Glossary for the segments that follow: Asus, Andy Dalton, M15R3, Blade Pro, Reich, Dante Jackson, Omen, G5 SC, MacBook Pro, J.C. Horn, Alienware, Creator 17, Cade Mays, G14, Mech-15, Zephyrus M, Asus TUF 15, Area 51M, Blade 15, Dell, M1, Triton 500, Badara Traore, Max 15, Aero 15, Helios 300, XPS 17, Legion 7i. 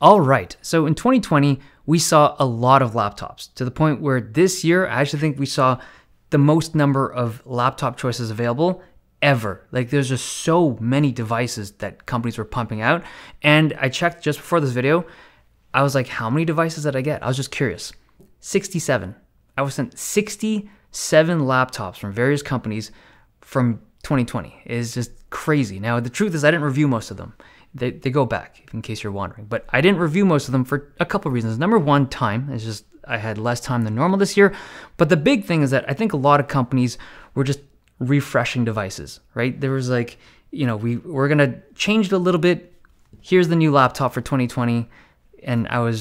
Alright, so in 2020, we saw a lot of laptops, to the point where this year, I actually think we saw the most number of laptop choices available ever. Like, there's just so many devices that companies were pumping out. And I checked just before this video, I was like, how many devices did I get? I was just curious. 67. I was sent 67 laptops from various companies from 2020. It's just crazy. Now, the truth is I didn't review most of them. They go back, in case you're wondering. But I didn't review most of them for a couple reasons. Number one, time. It's just I had less time than normal this year. But the big thing is that I think a lot of companies were just refreshing devices, right? There was like, you know, we're going to change it a little bit. Here's the new laptop for 2020. And I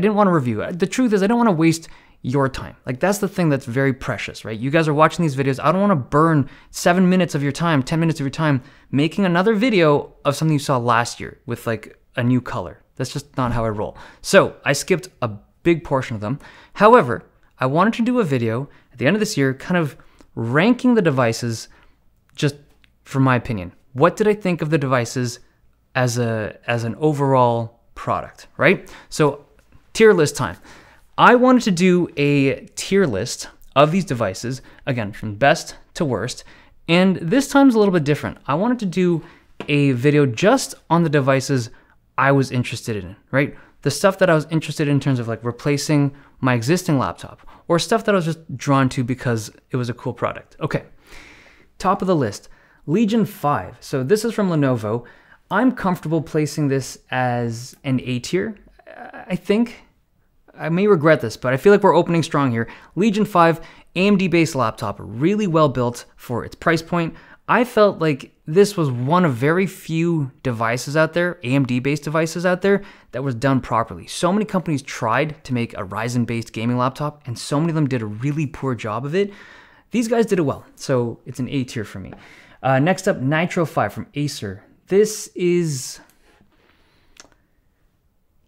didn't want to review. The truth is I don't want to waste your time. Like, that's the thing that's very precious, right? You guys are watching these videos. I don't want to burn 7 minutes of your time, 10 minutes of your time making another video of something you saw last year with like a new color. That's just not how I roll. So I skipped a big portion of them. However, I wanted to do a video at the end of this year kind of ranking the devices, just from my opinion. What did I think of the devices as an overall product, right? So tier list time. I wanted to do a tier list of these devices, again, from best to worst, and this time's a little bit different. I wanted to do a video just on the devices I was interested in, right? The stuff that I was interested in terms of like replacing my existing laptop, or stuff that I was just drawn to because it was a cool product. Okay, top of the list, Legion 5. So this is from Lenovo. I'm comfortable placing this as an A tier, I think. I may regret this, but I feel like we're opening strong here. Legion 5, AMD-based laptop, really well built for its price point. I felt like this was one of very few devices out there, AMD-based devices out there, that was done properly. So many companies tried to make a Ryzen-based gaming laptop, and so many of them did a really poor job of it. These guys did it well, so it's an A tier for me. Next up, Nitro 5 from Acer. This is...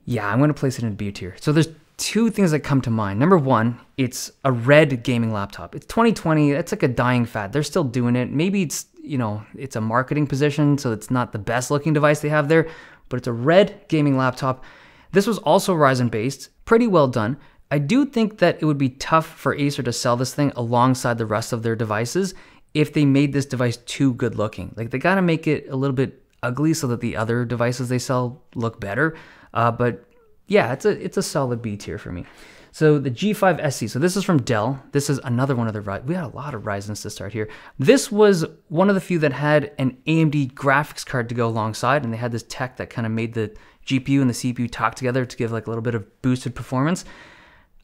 yeah, I'm gonna place it in B tier. So there's two things that come to mind. Number one, it's a red gaming laptop. It's 2020, that's like a dying fad. They're still doing it. Maybe it's, you know, it's a marketing position, so it's not the best looking device they have there, but it's a red gaming laptop. This was also Ryzen based, pretty well done. I do think that it would be tough for Acer to sell this thing alongside the rest of their devices if they made this device too good looking. Like, they gotta make it a little bit ugly so that the other devices they sell look better, but yeah, it's a solid B tier for me. So the G5 SC, so this is from Dell. This is another one of the Ryzen. We had a lot of Ryzens to start here. This was one of the few that had an AMD graphics card to go alongside, and they had this tech that kind of made the GPU and the CPU talk together to give like a little bit of boosted performance.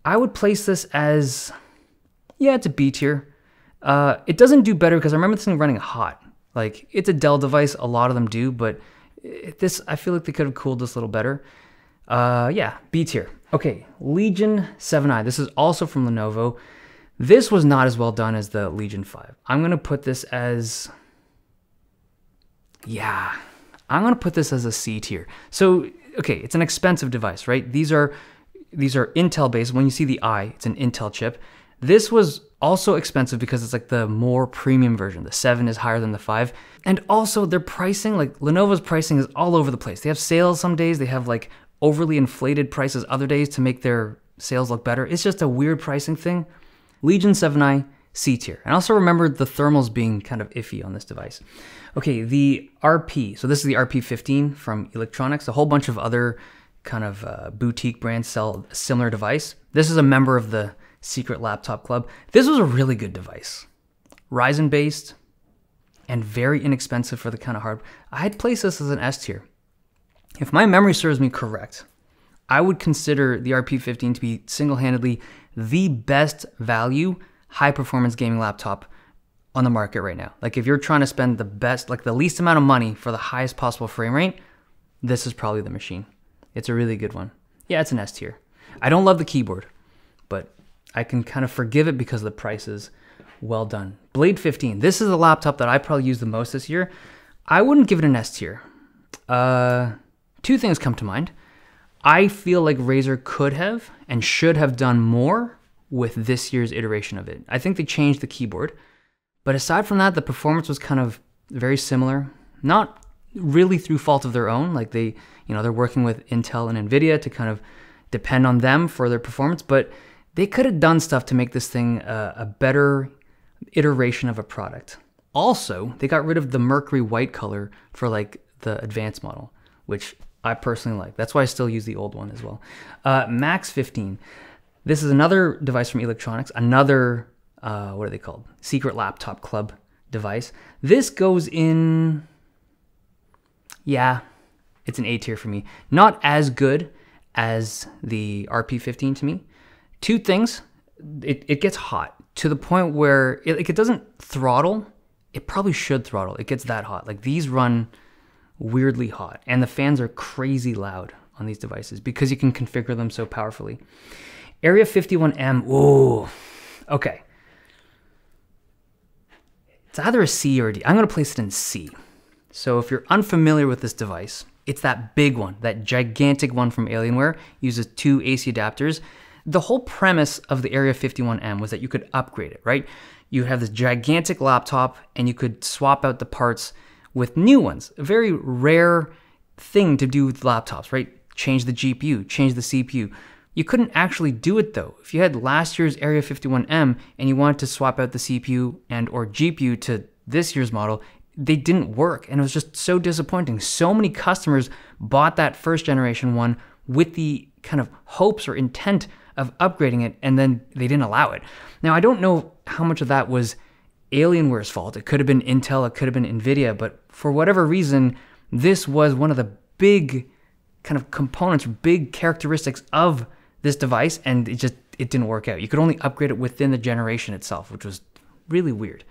I would place this as, yeah, it's a B tier. It doesn't do better because I remember this thing running hot. Like, it's a Dell device, a lot of them do, but this, I feel like they could have cooled this a little better. Yeah, B tier. Okay, Legion 7i. This is also from Lenovo. This was not as well done as the Legion 5. I'm gonna put this as, yeah, I'm gonna put this as a C tier. So, okay, it's an expensive device, right? These are Intel based. When you see the I, it's an Intel chip. This was also expensive because it's like the more premium version. The 7 is higher than the 5. And also their pricing, like Lenovo's pricing is all over the place. They have sales some days, they have like overly inflated prices other days to make their sales look better. It's just a weird pricing thing. Legion 7i, C tier. And I also remember the thermals being kind of iffy on this device. Okay, the RP. So this is the RP 15 from Electronics. A whole bunch of other kind of boutique brands sell a similar device. This is a member of the Secret Laptop Club. This was a really good device. Ryzen based and very inexpensive for the kind of hard. I'd place this as an S tier. If my memory serves me correct, I would consider the RP15 to be single-handedly the best value high-performance gaming laptop on the market right now. Like, if you're trying to spend the best, like the least amount of money for the highest possible frame rate, this is probably the machine. It's a really good one. Yeah, it's an S tier. I don't love the keyboard, but I can kind of forgive it because the price is well done. Blade 15. This is the laptop that I probably use the most this year. I wouldn't give it an S tier. Two things come to mind. I feel like Razer could have and should have done more with this year's iteration of it. I think they changed the keyboard, but aside from that, the performance was kind of very similar. Not really through fault of their own. Like they, you know, they're working with Intel and Nvidia to kind of depend on them for their performance, but they could have done stuff to make this thing a better iteration of a product. Also, they got rid of the mercury white color for like the advanced model, which I personally like. That's why I still use the old one as well. Max 15. This is another device from Electronics, another, what are they called? Secret Laptop Club device. This goes in, yeah, it's an A tier for me. Not as good as the RP 15 to me. Two things, it gets hot to the point where it doesn't throttle. It probably should throttle. It gets that hot. Like these run weirdly hot and the fans are crazy loud on these devices because you can configure them so powerfully. Area 51M, whoa, okay. It's either a C or a D. I'm gonna place it in C. So if you're unfamiliar with this device, it's that big one, that gigantic one from Alienware, uses two AC adapters. The whole premise of the Area 51M was that you could upgrade it, right? You have this gigantic laptop and you could swap out the parts with new ones. A very rare thing to do with laptops, right? Change the GPU, change the CPU. You couldn't actually do it though. If you had last year's Area 51M and you wanted to swap out the CPU and or GPU to this year's model, they didn't work and it was just so disappointing. So many customers bought that first generation one with the kind of hopes or intent of upgrading it, and then they didn't allow it. Now, I don't know how much of that was Alienware's fault. It could have been Intel, it could have been Nvidia, but for whatever reason, this was one of the big kind of components, big characteristics of this device, and it didn't work out. You could only upgrade it within the generation itself, which was really weird.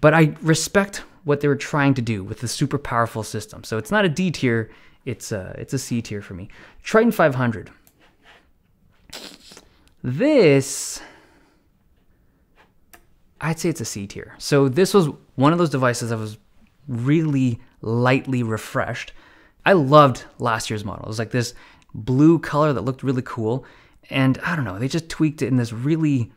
But I respect what they were trying to do with the super powerful system. So it's not a D tier, it's a C tier for me. Triton 500. This, I'd say it's a C tier. So this was one of those devices that was really lightly refreshed. I loved last year's model. It was like this blue color that looked really cool. And I don't know, they just tweaked it in this really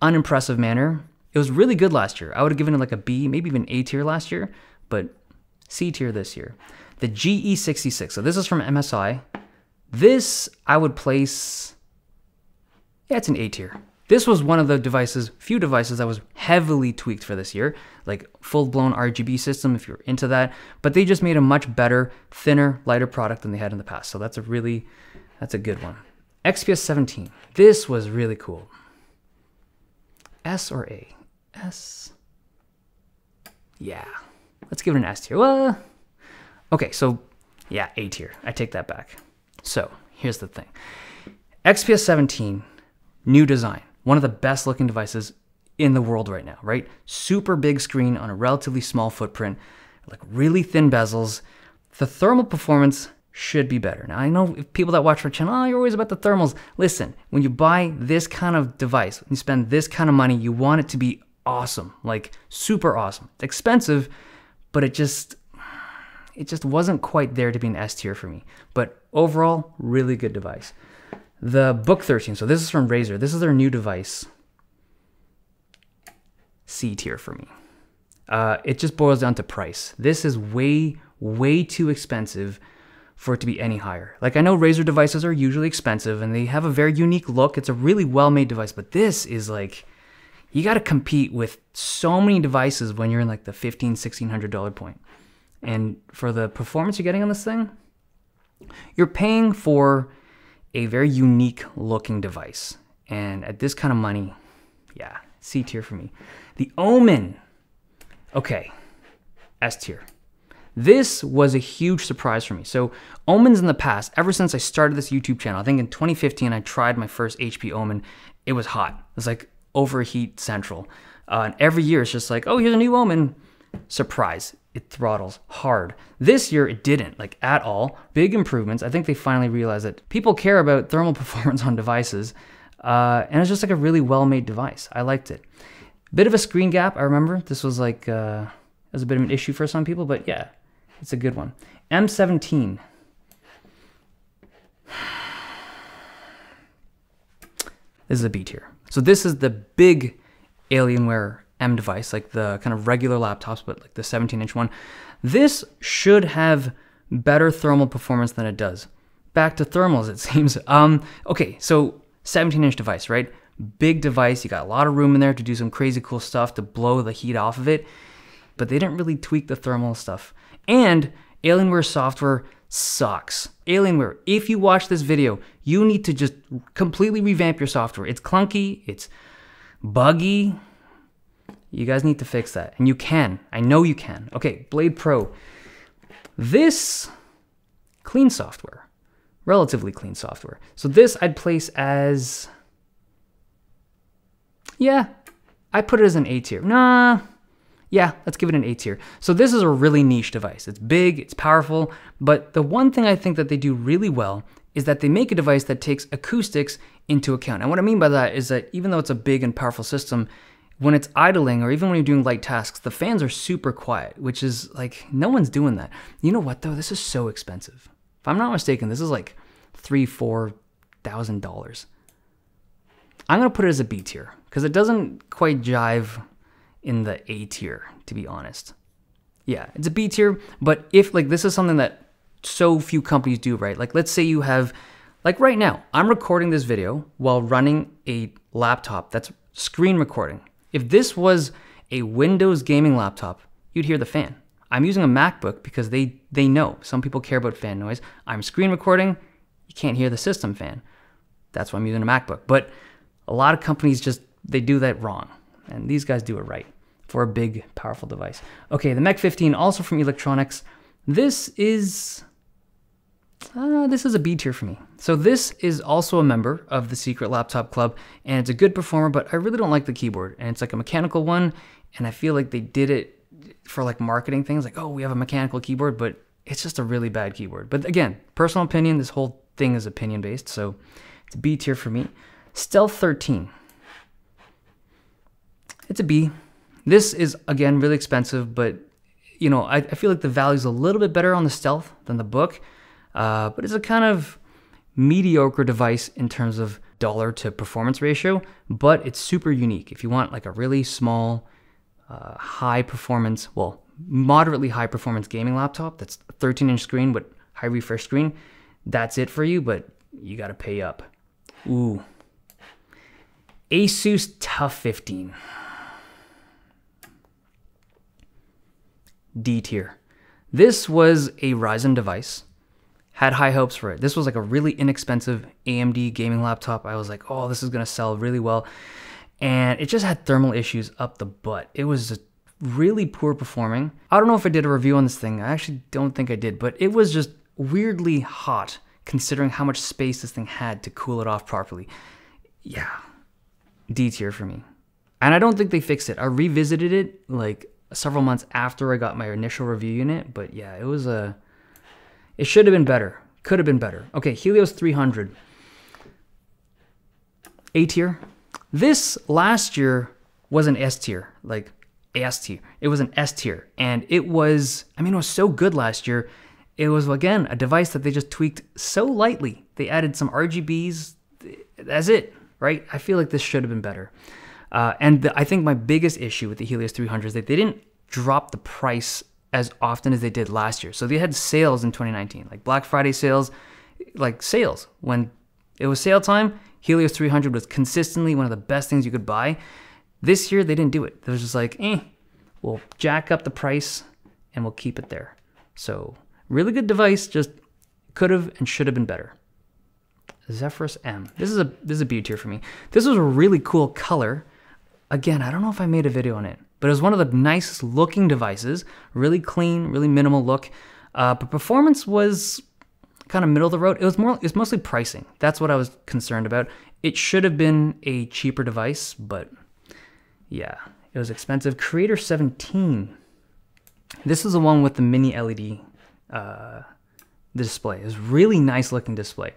unimpressive manner. It was really good last year. I would have given it like a B, maybe even A tier last year, but C tier this year. The GE66, so this is from MSI. This I would place, yeah, it's an A tier. This was one of the devices, few devices that was heavily tweaked for this year, like full-blown RGB system if you're into that, but they just made a much better, thinner, lighter product than they had in the past. So that's a really, that's a good one. XPS 17, this was really cool. S or A? S, yeah. Let's give it an S tier. Well, okay, so yeah, A tier, I take that back. So here's the thing. XPS 17, new design, one of the best looking devices in the world right now, right? Super big screen on a relatively small footprint, like really thin bezels. The thermal performance should be better. Now I know people that watch our channel, oh, you're always about the thermals. Listen, when you buy this kind of device, when you spend this kind of money, you want it to be awesome, like super awesome. It's expensive, but it just wasn't quite there to be an S tier for me. But overall, really good device. The Book 13, so this is from Razer. This is their new device. C tier for me. It just boils down to price. This is way, way too expensive for it to be any higher. Like I know Razer devices are usually expensive and they have a very unique look. It's a really well-made device, but this is like, you gotta compete with so many devices when you're in like the $1,500, $1,600 point. And for the performance you're getting on this thing, you're paying for a very unique looking device. And at this kind of money, yeah, C tier for me. The Omen, okay, S tier. This was a huge surprise for me. So Omens in the past, ever since I started this YouTube channel, I think in 2015, I tried my first HP Omen. It was hot, it was like overheat central. And every year it's just like, oh, here's a new Omen, surprise. It throttles hard. This year it didn't, like at all. Big improvements. I think they finally realized that people care about thermal performance on devices. And it's just like a really well-made device. I liked it. Bit of a screen gap, I remember. This was like, it was a bit of an issue for some people, but yeah, it's a good one. M17. This is a B tier. So this is the big Alienware M device, like the kind of regular laptops, but like the 17-inch one, this should have better thermal performance than it does. Back to thermals, it seems. Okay, so 17-inch device, right? Big device, you got a lot of room in there to do some crazy cool stuff to blow the heat off of it, but they didn't really tweak the thermal stuff. And Alienware software sucks. Alienware, if you watch this video, you need to just completely revamp your software. It's clunky, it's buggy. You guys need to fix that, and you can. I know you can. Okay, Blade Pro. This, clean software, relatively clean software. So this I'd place as, yeah, I put it as an A tier. Nah, yeah, let's give it an A tier. So this is a really niche device. It's big, it's powerful, but the one thing I think that they do really well is that they make a device that takes acoustics into account. And what I mean by that is that even though it's a big and powerful system, when it's idling or even when you're doing light tasks, the fans are super quiet, which is like, no one's doing that. You know what though? This is so expensive. If I'm not mistaken, this is like $3,000 to $4,000. I'm gonna put it as a B tier because it doesn't quite jive in the A tier, to be honest. Yeah, it's a B tier, but if like this is something that so few companies do, right? Like let's say you have, like right now, I'm recording this video while running a laptop that's screen recording. If this was a Windows gaming laptop, you'd hear the fan. I'm using a MacBook because they know some people care about fan noise. I'm screen recording, you can't hear the system fan. That's why I'm using a MacBook. But a lot of companies just, they do that wrong. And these guys do it right for a big, powerful device. Okay, the Mech-15, also from Electronics. This is a B tier for me. So this is also a member of the Secret Laptop Club, and it's a good performer, but I really don't like the keyboard. And it's like a mechanical one, and I feel like they did it for like marketing things, like, oh, we have a mechanical keyboard, but it's just a really bad keyboard. But again, personal opinion, this whole thing is opinion-based, so it's a B tier for me. Stealth 13. It's a B. This is, again, really expensive, but you know, I feel like the value's a little bit better on the Stealth than the Book. But it's a kind of mediocre device in terms of dollar to performance ratio, but it's super unique. If you want like a really small, high performance, well, moderately high performance gaming laptop that's a 13-inch screen with high refresh screen, that's it for you, but you gotta pay up. Ooh. Asus TUF 15. D tier. This was a Ryzen device. Had high hopes for it. This was like a really inexpensive AMD gaming laptop. I was like, oh, this is gonna sell really well. And it just had thermal issues up the butt. It was just really poor performing. I don't know if I did a review on this thing. I actually don't think I did, but it was just weirdly hot considering how much space this thing had to cool it off properly. Yeah, D tier for me. And I don't think they fixed it. I revisited it like several months after I got my initial review unit, but yeah, it was a, it should have been better. Could have been better. Okay, Helios 300. A tier. This last year was an S tier, like S tier. It was an S tier. And it was, I mean, it was so good last year. It was, again, a device that they just tweaked so lightly. They added some RGBs. That's it, right? I feel like this should have been better. I think my biggest issue with the Helios 300 is that they didn't drop the price as often as they did last year. So they had sales in 2019, like Black Friday sales, like sales. When it was sale time, Helios 300 was consistently one of the best things you could buy. This year, they didn't do it. They was just like, eh, we'll jack up the price and we'll keep it there. So really good device, just could have and should have been better. Zephyrus M, this is a B tier for me. This was a really cool color. Again, I don't know if I made a video on it, but it was one of the nicest looking devices, really clean, really minimal look. But performance was kind of middle of the road. It's mostly pricing. That's what I was concerned about. It should have been a cheaper device, but yeah, it was expensive. Creator 17. This is the one with the mini LED display. It was really nice looking display.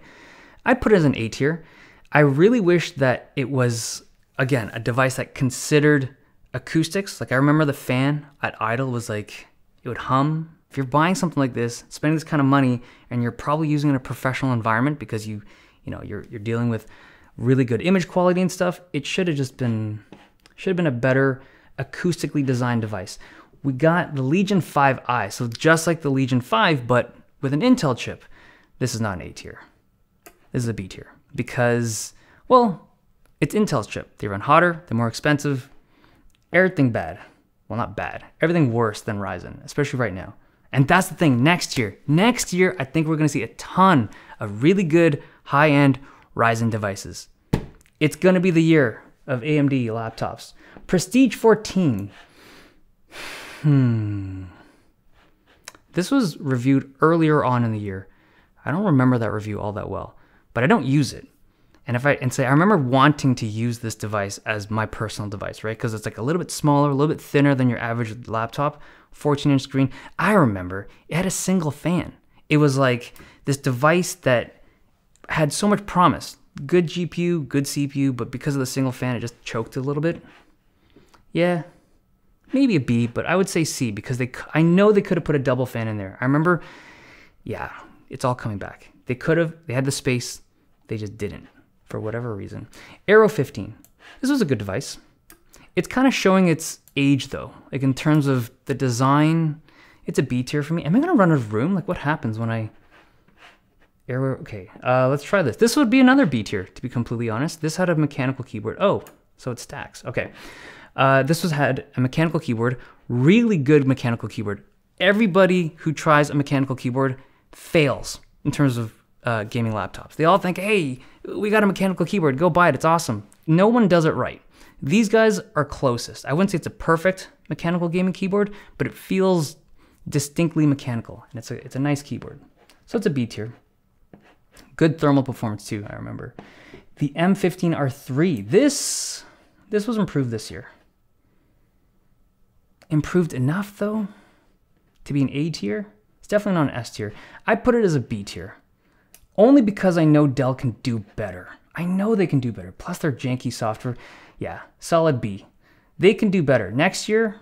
I'd put it as an A tier. I really wish that it was, again, a device that considered acoustics. Like I remember the fan at idle was like, it would hum. If you're buying something like this, spending this kind of money, and you're probably using it in a professional environment because you're dealing with really good image quality and stuff, it should have been a better acoustically designed device. We got the Legion 7i, so just like the Legion 5, but with an Intel chip. This is not an A tier. This is a B tier because, well, it's Intel's chip. They run hotter, they're more expensive. Everything bad. Well, not bad. Everything worse than Ryzen, especially right now. And that's the thing, next year, I think we're gonna see a ton of really good high-end Ryzen devices. It's gonna be the year of AMD laptops. Prestige 14. This was reviewed earlier on in the year. I don't remember that review all that well, but I don't use it. And I remember wanting to use this device as my personal device, right? Because it's like a little bit smaller, a little bit thinner than your average laptop, 14-inch screen. I remember it had a single fan. It was like this device that had so much promise, good GPU, good CPU, but because of the single fan, it just choked a little bit. Yeah. Maybe a B, but I would say C because I know they could have put a double fan in there. I remember, yeah, it's all coming back. They had the space, they just didn't for whatever reason. Aero 15, this was a good device. It's kind of showing its age though, like in terms of the design, it's a B tier for me. Am I gonna run out of room? Like what happens when I, Aero, okay, let's try this. This would be another B tier to be completely honest. This had a mechanical keyboard. Oh, so it stacks, okay. This had a mechanical keyboard, really good mechanical keyboard. Everybody who tries a mechanical keyboard fails in terms of gaming laptops. They all think, hey, we got a mechanical keyboard, go buy it, it's awesome. No one does it right. These guys are closest. I wouldn't say it's a perfect mechanical gaming keyboard, but it feels distinctly mechanical, and it's a nice keyboard. So it's a B tier. Good thermal performance too, I remember. The M15R3, this was improved this year. Improved enough though to be an A tier? It's definitely not an S tier. I put it as a B tier only because I know Dell can do better. I know they can do better. Plus their janky software. Yeah, solid B. They can do better. Next year,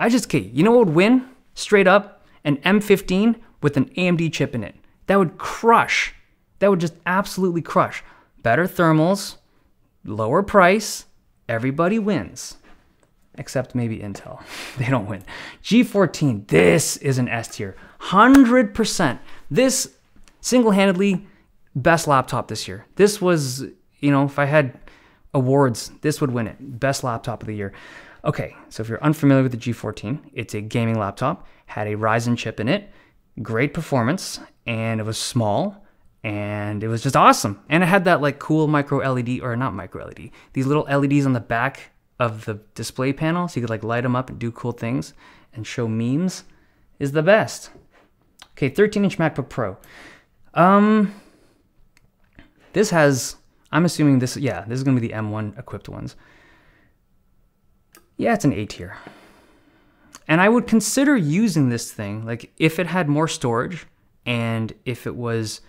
you know what would win? Straight up, an M15 with an AMD chip in it. That would crush. That would just absolutely crush. Better thermals, lower price, everybody wins. Except maybe Intel, they don't win. G14, this is an S tier, 100%. This single-handedly best laptop this year. This was, you know, if I had awards, this would win it, best laptop of the year. Okay, so if you're unfamiliar with the G14, it's a gaming laptop, had a Ryzen chip in it, great performance, and it was small, and it was just awesome. And it had that like cool micro LED, or not micro LED, these little LEDs on the back of the display panel, so you could like light them up and do cool things and show memes, is the best. Okay, 13-inch MacBook Pro. This has, I'm assuming this, yeah, this is gonna be the M1 equipped ones. Yeah, it's an A tier. And I would consider using this thing, like if it had more storage and if it was,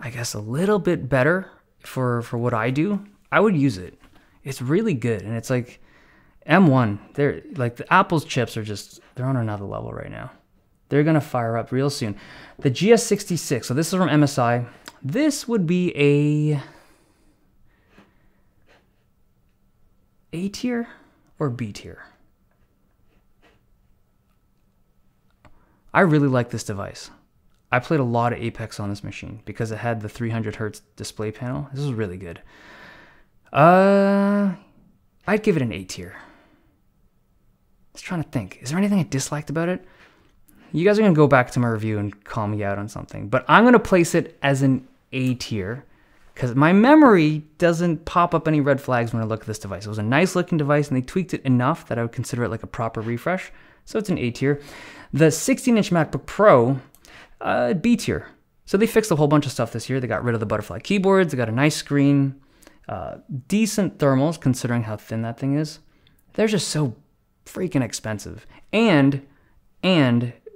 I guess, a little bit better for what I do, I would use it. It's really good, and it's like M1, they're like the Apple's chips are just, they're on another level right now. They're gonna fire up real soon. The GE66, so this is from MSI. This would be A tier or B tier. I really like this device. I played a lot of Apex on this machine because it had the 300 Hertz display panel. This is really good. I'd give it an A tier. Just trying to think, is there anything I disliked about it? You guys are gonna go back to my review and call me out on something, but I'm gonna place it as an A tier because my memory doesn't pop up any red flags when I look at this device. It was a nice looking device and they tweaked it enough that I would consider it like a proper refresh. So it's an A tier. The 16-inch MacBook Pro, B tier. So they fixed a whole bunch of stuff this year. They got rid of the butterfly keyboards, they got a nice screen. Decent thermals considering how thin that thing is. They're just so freaking expensive. And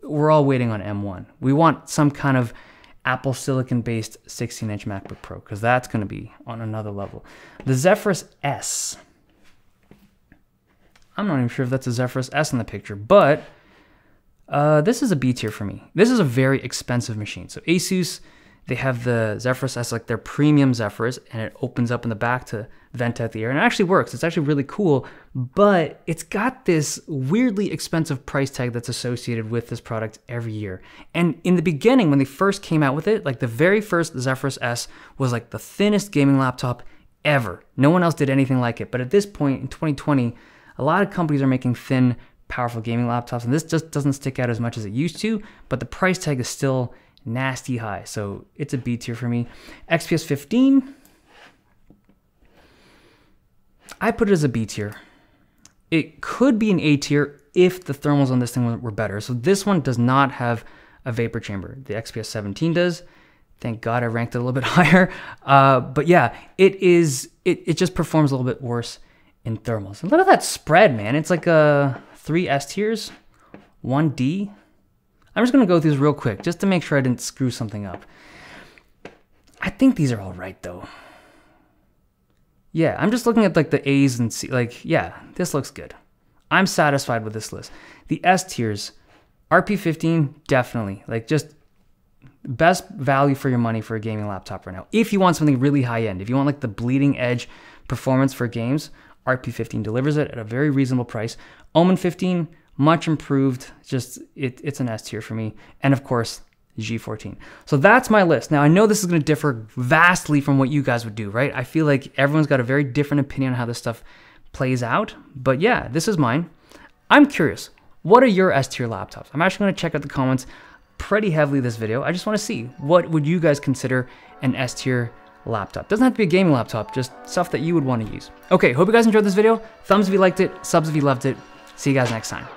we're all waiting on M1. We want some kind of Apple Silicon-based 16-inch MacBook Pro because that's going to be on another level. The Zephyrus S. I'm not even sure if that's a Zephyrus S in the picture, but this is a B tier for me. This is a very expensive machine. So Asus They have the Zephyrus as like their premium Zephyrus, and it opens up in the back to vent out the air, and it actually works. It's actually really cool, but it's got this weirdly expensive price tag that's associated with this product every year. And in the beginning, when they first came out with it, like the very first Zephyrus S was like the thinnest gaming laptop ever. No one else did anything like it. But at this point in 2020, a lot of companies are making thin, powerful gaming laptops, and this just doesn't stick out as much as it used to, but the price tag is still nasty high, so it's a B tier for me. XPS 15, I put it as a B tier. It could be an A tier if the thermals on this thing were better. So this one does not have a vapor chamber. The XPS 17 does. Thank God I ranked it a little bit higher. But yeah, it just performs a little bit worse in thermals. And look at that spread, man. It's like a 3 S tiers, 1 D. I'm just gonna go through these real quick just to make sure I didn't screw something up. I think these are all right though. Yeah, I'm just looking at like the A's and C, like, yeah, this looks good. I'm satisfied with this list. The S tiers, RP 15, definitely. Like just best value for your money for a gaming laptop right now. If you want something really high end, if you want like the bleeding edge performance for games, RP 15 delivers it at a very reasonable price. Omen 15, much improved, just it's an S tier for me. And of course, G14. So that's my list. Now I know this is going to differ vastly from what you guys would do, right? I feel like everyone's got a very different opinion on how this stuff plays out, but yeah, this is mine. I'm curious, what are your S tier laptops? I'm actually going to check out the comments pretty heavily this video. I just want to see, what would you guys consider an S tier laptop? Doesn't have to be a gaming laptop, just stuff that you would want to use. Okay, hope you guys enjoyed this video. Thumbs if you liked it, subs if you loved it. See you guys next time.